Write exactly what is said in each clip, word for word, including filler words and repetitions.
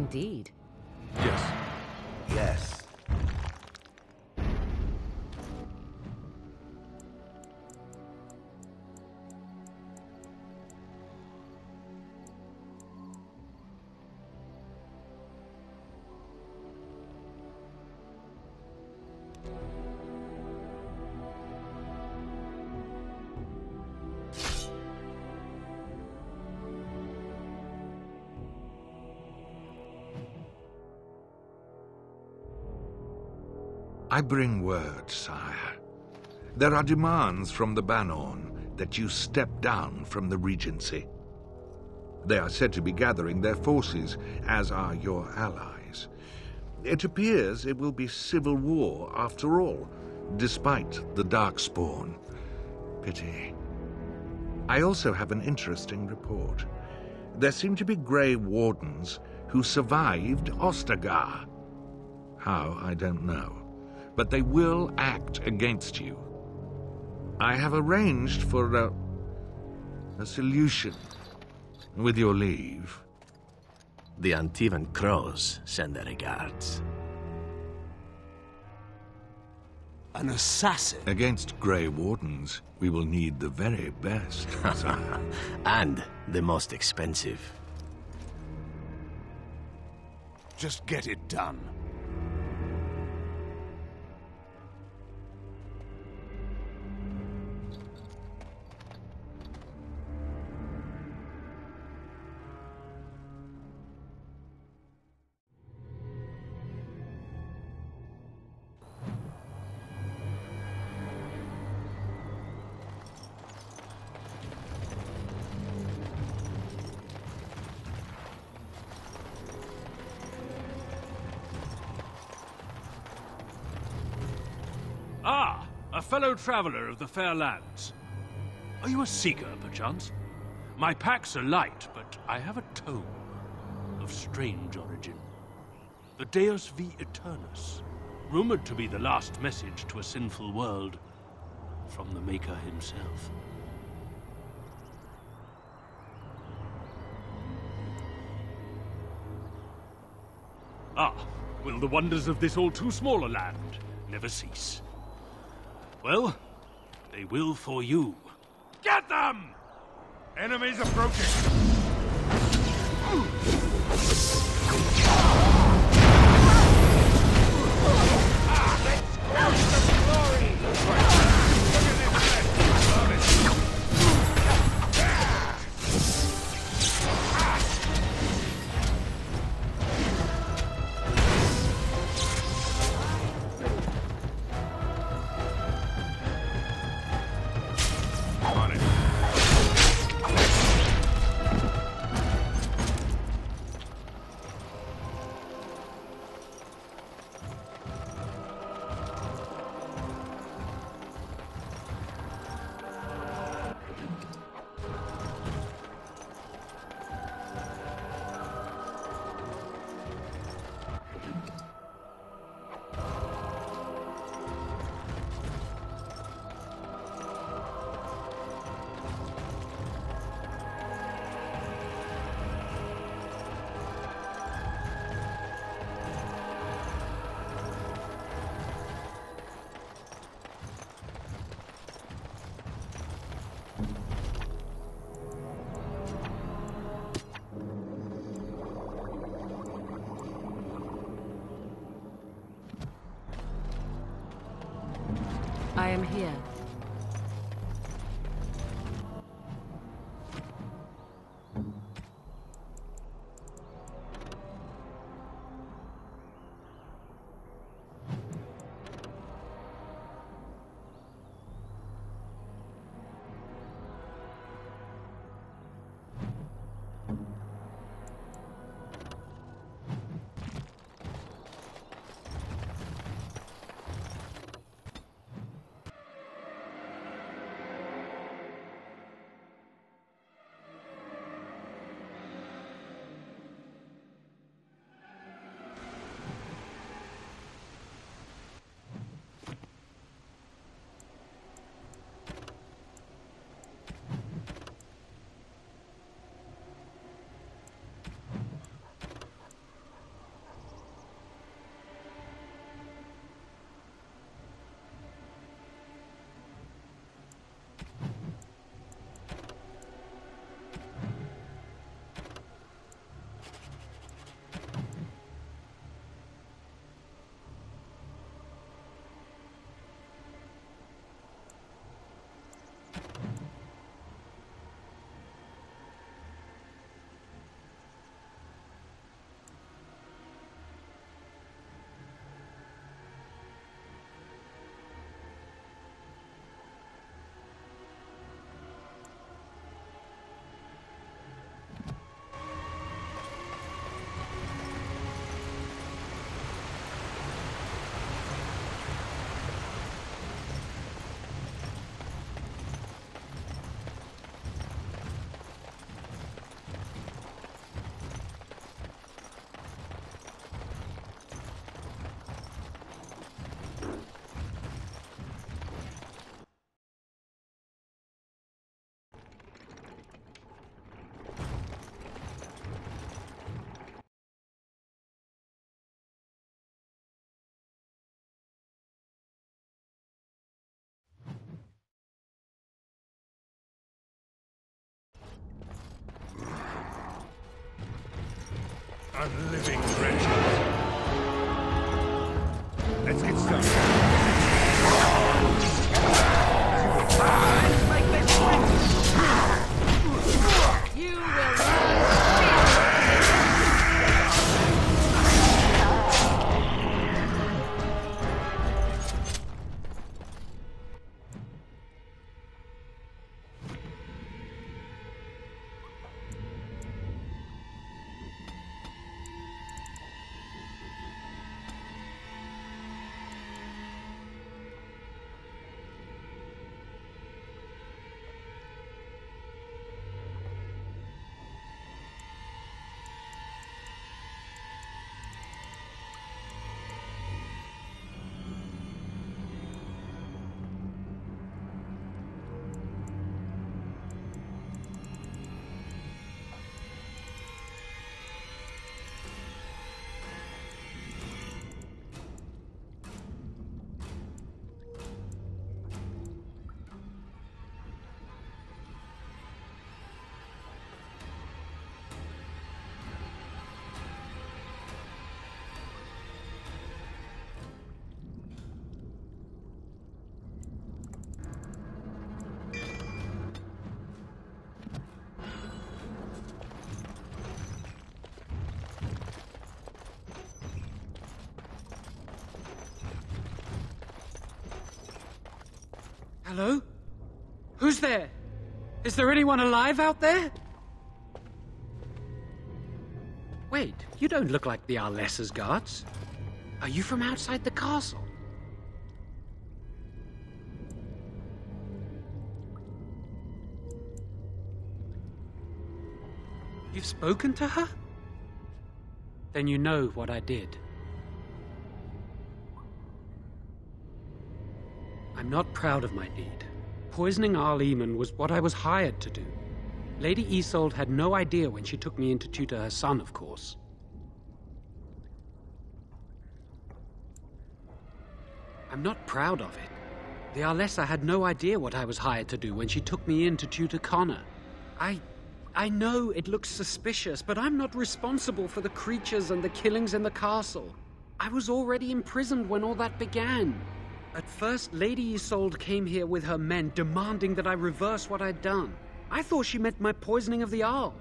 Indeed. Yes. Yes. I bring word, sire. There are demands from the Bannorn that you step down from the Regency. They are said to be gathering their forces, as are your allies. It appears it will be civil war after all, despite the Darkspawn. Pity. I also have an interesting report. There seem to be Grey Wardens who survived Ostagar. How, I don't know. But they will act against you. I have arranged for a, a solution, with your leave. The Antivan Crows send their regards. An assassin? Against Grey Wardens, we will need the very best, sire. And the most expensive. Just get it done. Fellow traveller of the fair lands. Are you a seeker, perchance? My packs are light, but I have a tome of strange origin. The Deus V. Eternus, rumoured to be the last message to a sinful world from the Maker himself. Ah, will the wonders of this all too small a land never cease? Well, they will for you. Get them! Enemies approaching! Ah, let's crush them in glory! Look at this mess! Love it! I am here. unliving creature. Let's get started. Make this quick. You will not. Hello? Who's there? Is there anyone alive out there? Wait, you don't look like the Arlessa's guards. Are you from outside the castle? You've spoken to her? Then you know what I did. I'm not proud of my deed. Poisoning Arl Eamon was what I was hired to do. Lady Isolde had no idea when she took me in to tutor her son, of course. I'm not proud of it. The Arlessa had no idea what I was hired to do when she took me in to tutor Connor. I... I know it looks suspicious, but I'm not responsible for the creatures and the killings in the castle. I was already imprisoned when all that began. At first, Lady Isolde came here with her men, demanding that I reverse what I'd done. I thought she meant my poisoning of the Arl.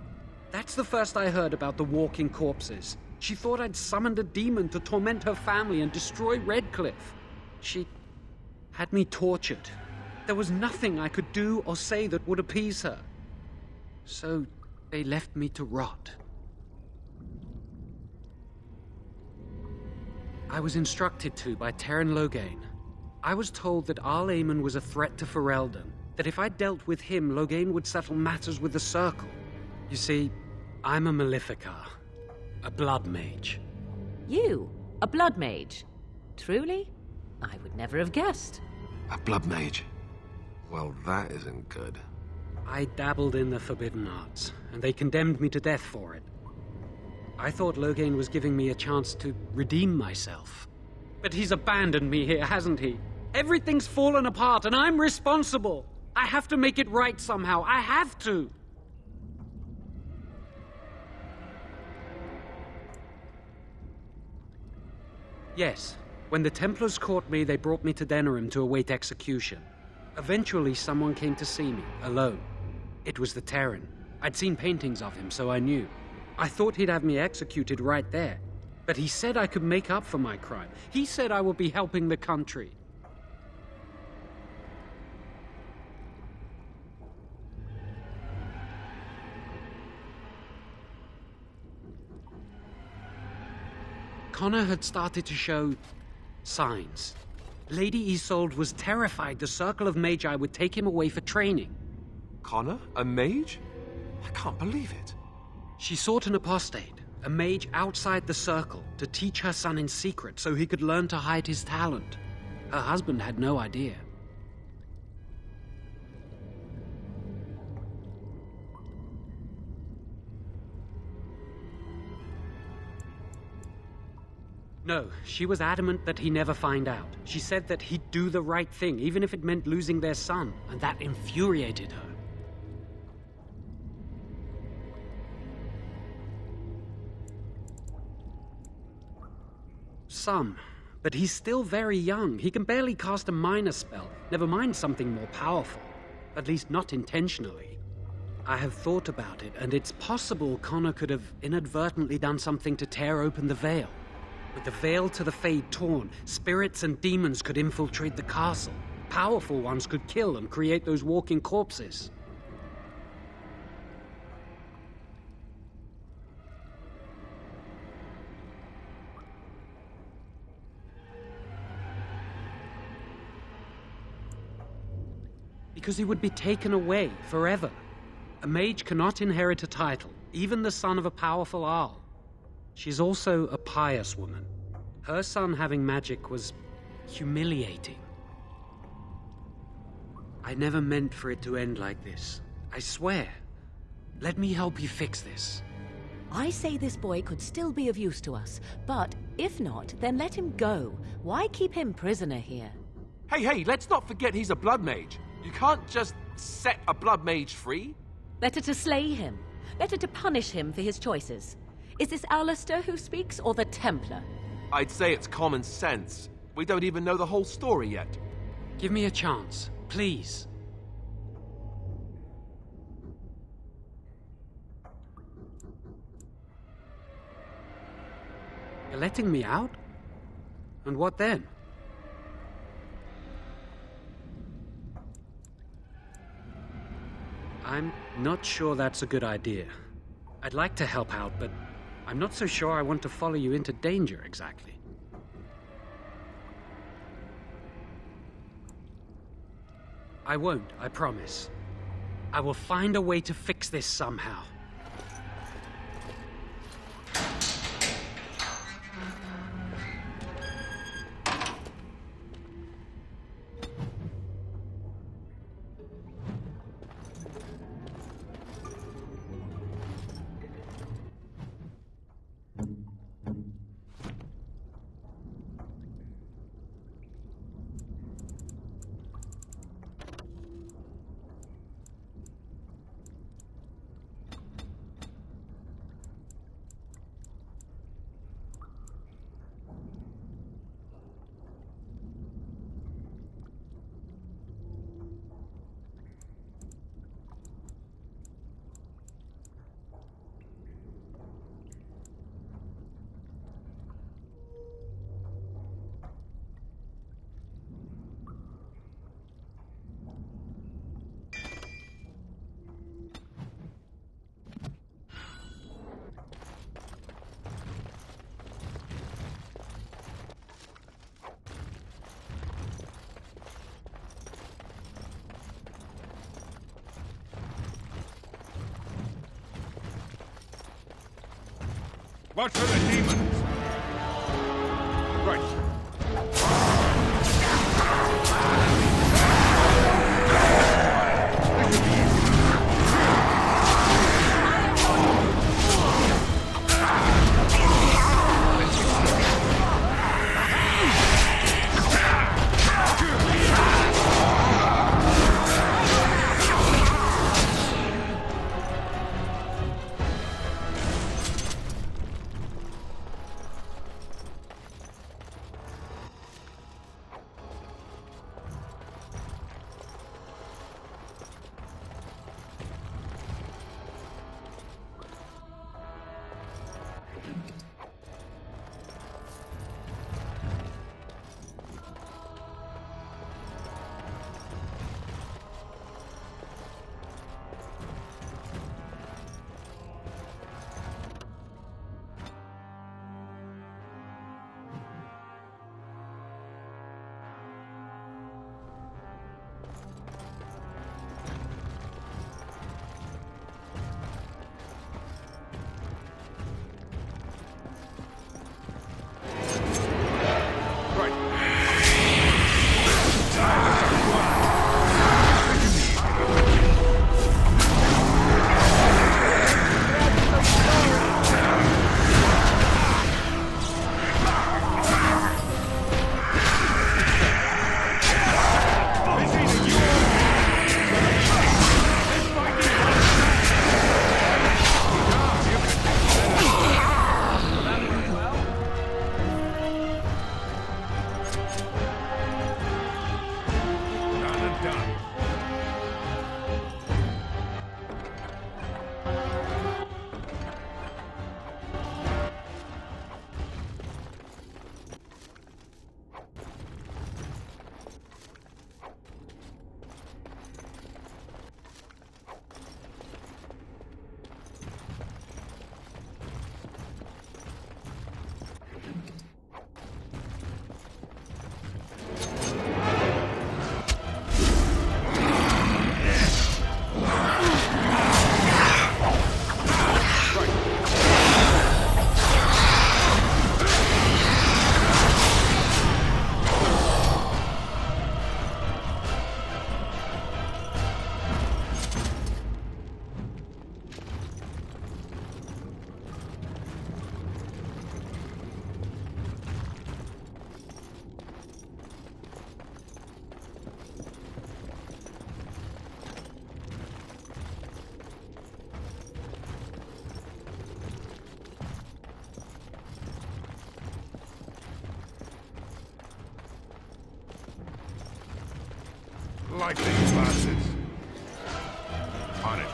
That's the first I heard about the walking corpses. She thought I'd summoned a demon to torment her family and destroy Redcliffe. She had me tortured. There was nothing I could do or say that would appease her. So they left me to rot. I was instructed to by Teyrn Loghain. I was told that Arl Eamon was a threat to Ferelden, that if I dealt with him, Loghain would settle matters with the Circle. You see, I'm a malefica, a blood mage. You? A blood mage? Truly? I would never have guessed. A blood mage? Well, that isn't good. I dabbled in the Forbidden arts, and they condemned me to death for it. I thought Loghain was giving me a chance to redeem myself. But he's abandoned me here, hasn't he? Everything's fallen apart, and I'm responsible. I have to make it right somehow. I have to. Yes, when the Templars caught me, they brought me to Denerim to await execution. Eventually, someone came to see me, alone. It was the Teyrn. I'd seen paintings of him, so I knew. I thought he'd have me executed right there. But he said I could make up for my crime. He said I would be helping the country. Connor had started to show signs. Lady Isolde was terrified the Circle of Magi would take him away for training. Connor? A mage? I can't believe it. She sought an apostate. A mage outside the Circle, to teach her son in secret so he could learn to hide his talent. Her husband had no idea. No, she was adamant that he never find out. She said that he'd do the right thing, even if it meant losing their son, and that infuriated her. some, but he's still very young. He can barely cast a minor spell, never mind something more powerful. At least not intentionally. I have thought about it, and it's possible Connor could have inadvertently done something to tear open the Veil. With the Veil to the Fade torn, spirits and demons could infiltrate the castle. Powerful ones could kill and create those walking corpses. Because he would be taken away forever. A mage cannot inherit a title, even the son of a powerful Arl. She's also a pious woman. Her son having magic was humiliating. I never meant for it to end like this. I swear. Let me help you fix this. I say this boy could still be of use to us, but if not, then let him go. Why keep him prisoner here? Hey, hey, let's not forget he's a blood mage. You can't just set a blood mage free. Better to slay him. Better to punish him for his choices. Is this Alistair who speaks, or the Templar? I'd say it's common sense. We don't even know the whole story yet. Give me a chance, please. You're letting me out? And what then? I'm not sure that's a good idea. I'd like to help out, but I'm not so sure I want to follow you into danger, exactly. I won't, I promise. I will find a way to fix this somehow. Watch for the demons! Right. like these bastards. On it.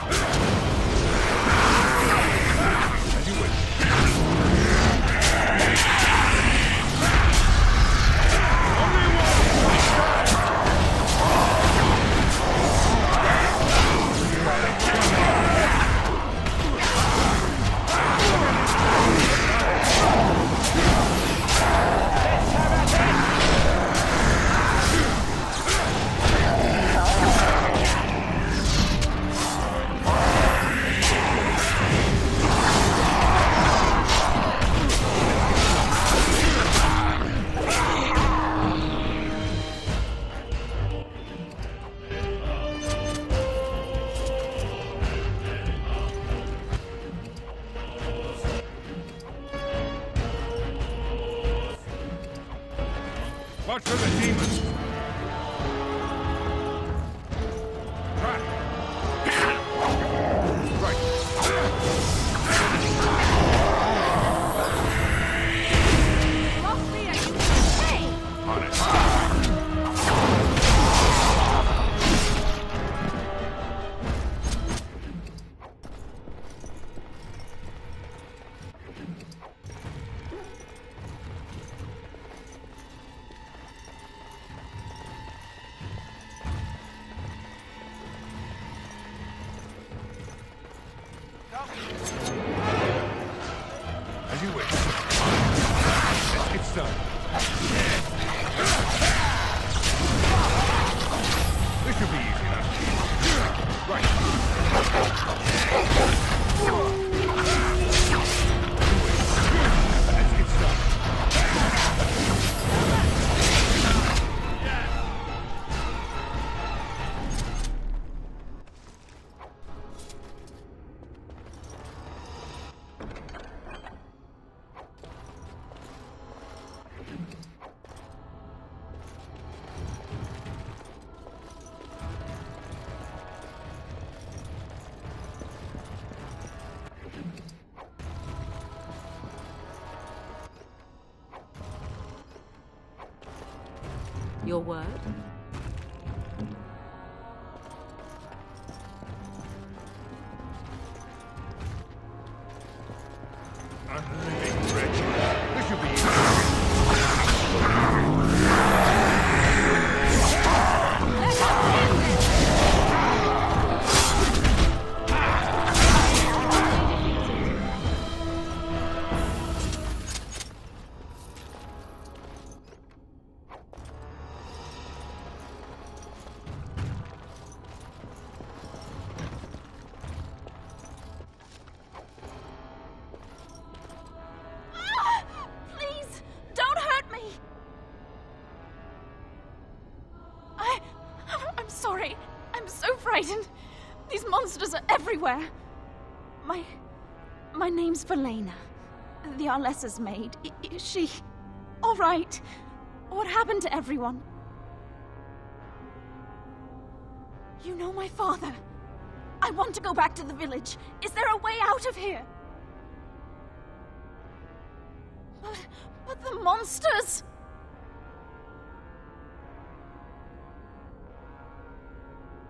As you wish. Only one. Your word? Everywhere. My... my name's Valena. The Arlessa's maid. I, is she... all right? What happened to everyone? You know my father. I want to go back to the village. Is there a way out of here? But... but the monsters...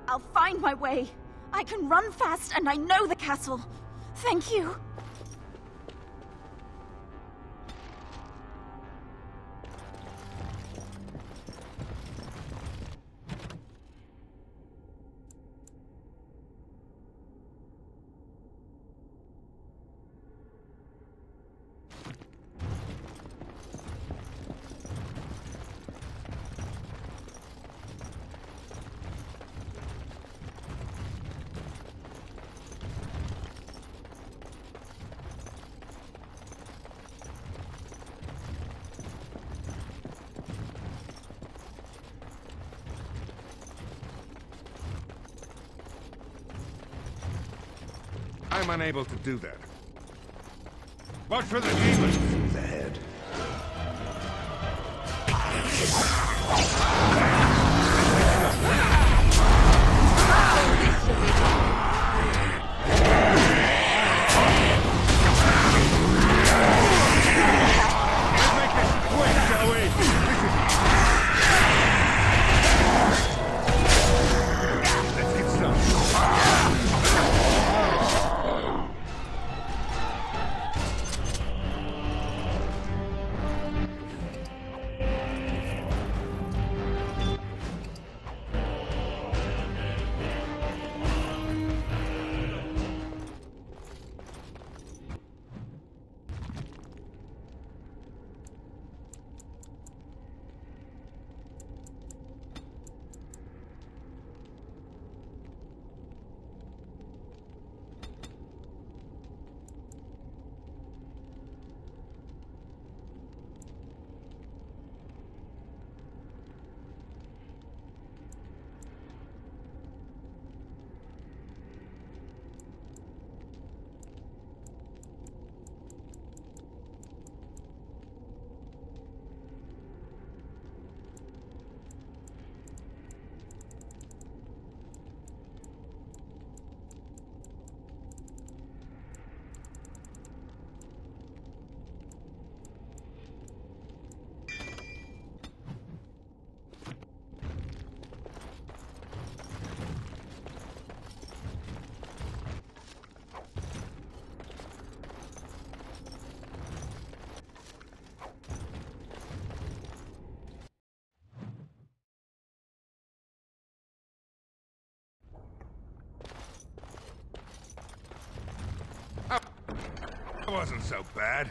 I'll find my way. I can run fast, and I know the castle. Thank you. I'm unable to do that. Watch for the demons! The head. Let's make this quick, shall we? It wasn't so bad.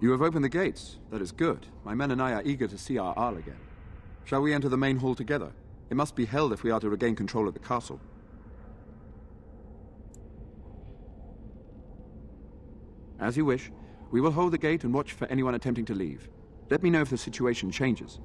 You have opened the gates. That is good. My men and I are eager to see our Arl again. Shall we enter the main hall together? It must be held if we are to regain control of the castle. As you wish. We will hold the gate and watch for anyone attempting to leave. Let me know if the situation changes.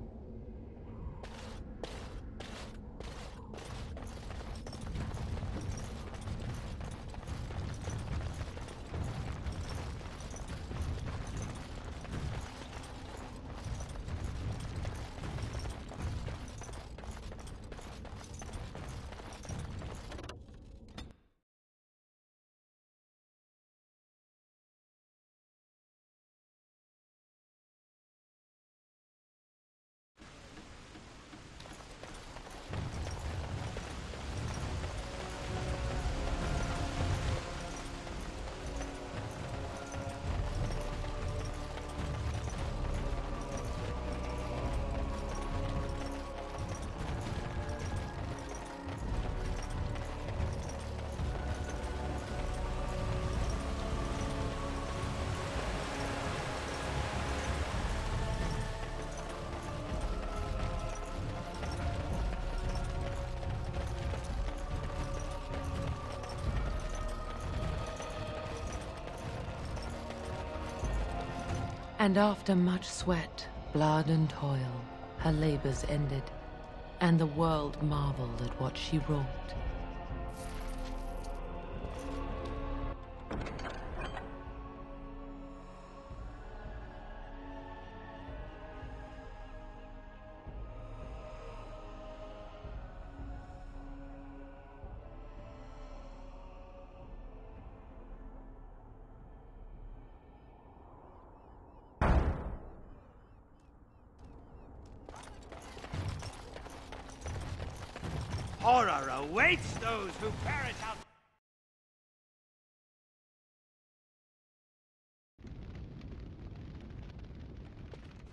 And after much sweat, blood and toil, her labors ended, and the world marveled at what she wrought. Horror awaits those who perish out.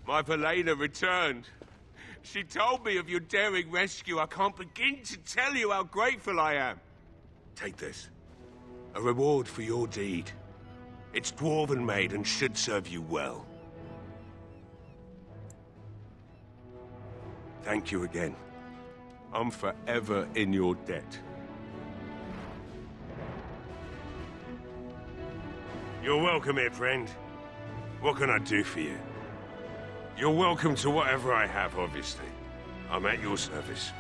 My Valena returned. She told me of your daring rescue. I can't begin to tell you how grateful I am. Take this. A reward for your deed. It's dwarven made and should serve you well. Thank you again. I'm forever in your debt. You're welcome here, friend. What can I do for you? You're welcome to whatever I have, obviously. I'm at your service.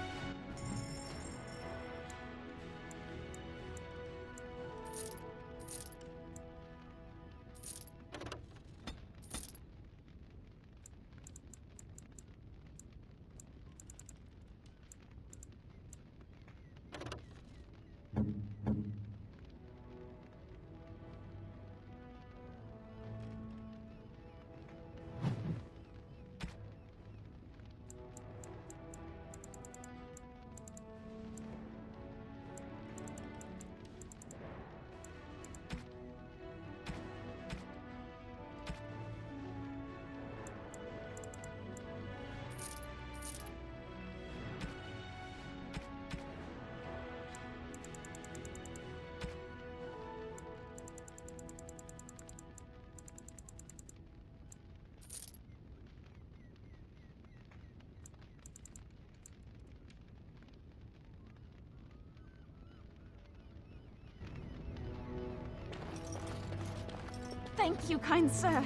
Thank you, kind sir.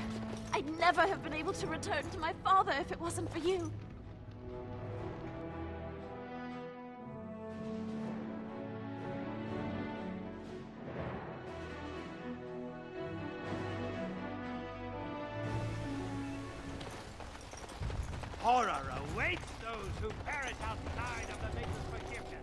I'd never have been able to return to my father if it wasn't for you. Horror awaits those who perish outside of the Maker's forgiveness.